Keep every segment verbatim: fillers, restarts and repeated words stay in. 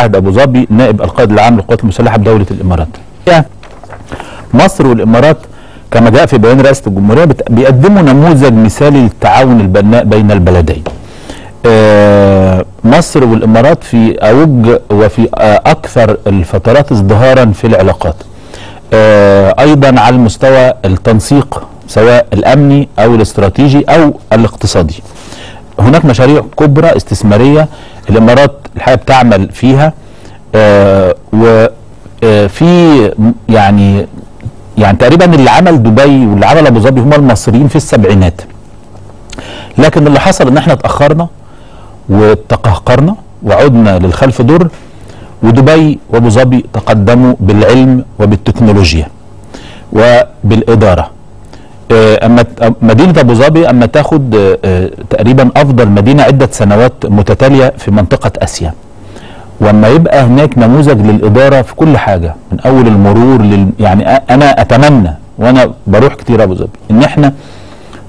عهد أبو ظبي نائب القائد العام للقوات المسلحة بدولة الإمارات. مصر والإمارات كما جاء في بيان رئاسة الجمهورية بيقدموا نموذج مثالي للتعاون البناء بين البلدين. مصر والإمارات في أوج وفي أكثر الفترات ازدهارا في العلاقات. أيضا على المستوى التنسيق سواء الأمني أو الاستراتيجي أو الاقتصادي. هناك مشاريع كبرى استثمارية الإمارات الحقيقة بتعمل فيها، وفي يعني يعني تقريبا اللي عمل دبي واللي عمل أبو ظبي هم المصريين في السبعينات. لكن اللي حصل ان احنا اتأخرنا وتقهقرنا وعدنا للخلف دور، ودبي وأبو ظبي تقدموا بالعلم وبالتكنولوجيا وبالإدارة. اما مدينه ابو ظبي اما تاخد تقريبا افضل مدينه عده سنوات متتاليه في منطقه اسيا، واما يبقى هناك نموذج للاداره في كل حاجه من اول المرور لل... يعني انا اتمنى وانا بروح كتير ابو ظبي ان احنا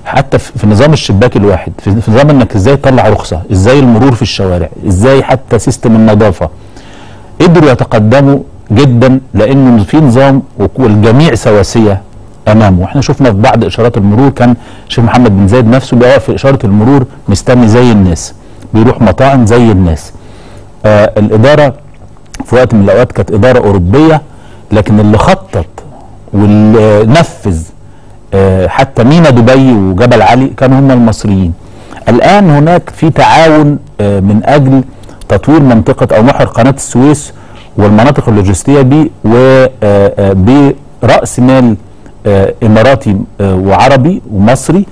حتى في نظام الشباك الواحد، في نظام انك ازاي تطلع رخصه، ازاي المرور في الشوارع، ازاي حتى سيستم النظافه، قدروا يتقدموا جدا لانه في نظام والجميع سواسيه امامه. احنا شفنا في بعض اشارات المرور كان الشيخ محمد بن زايد نفسه بيقف في اشاره المرور مستني زي الناس، بيروح مطاعم زي الناس. آه الاداره في وقت من الاوقات كانت اداره اوروبيه، لكن اللي خطط واللي نفذ آه حتى ميناء دبي وجبل علي كانوا هم المصريين. الان هناك في تعاون آه من اجل تطوير منطقه او محور قناه السويس والمناطق اللوجستيه دي، وبراس مال اماراتي وعربي ومصري،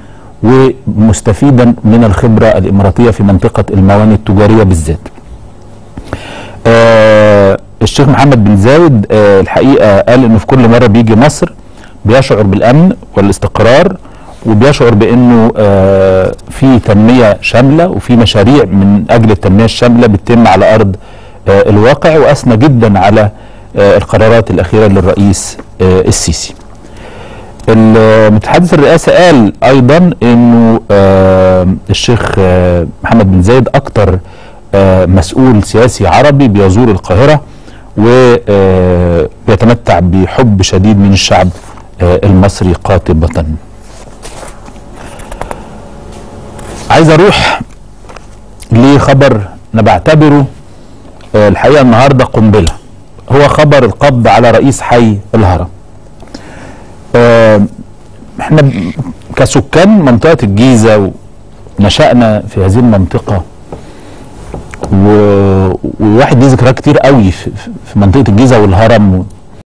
ومستفيدا من الخبره الاماراتيه في منطقه الموانئ التجاريه بالذات. الشيخ محمد بن زايد الحقيقه قال انه في كل مره بيجي مصر بيشعر بالامن والاستقرار، وبيشعر بانه في تنميه شامله وفي مشاريع من اجل التنميه الشامله بتتم على ارض الواقع، واثنى جدا على القرارات الاخيره للرئيس السيسي. المتحدث الرئاسة قال أيضا أنه الشيخ محمد بن زايد أكتر مسؤول سياسي عربي بيزور القاهرة وبيتمتع بحب شديد من الشعب المصري قاطبة. عايز أروح لخبر أنا بعتبره الحقيقة النهاردة قنبلة، هو خبر القبض على رئيس حي الهرم. احنا كسكان منطقة الجيزة ونشأنا في هذه المنطقة، وواحد ليه ذكريات كتير قوي في منطقة الجيزة والهرم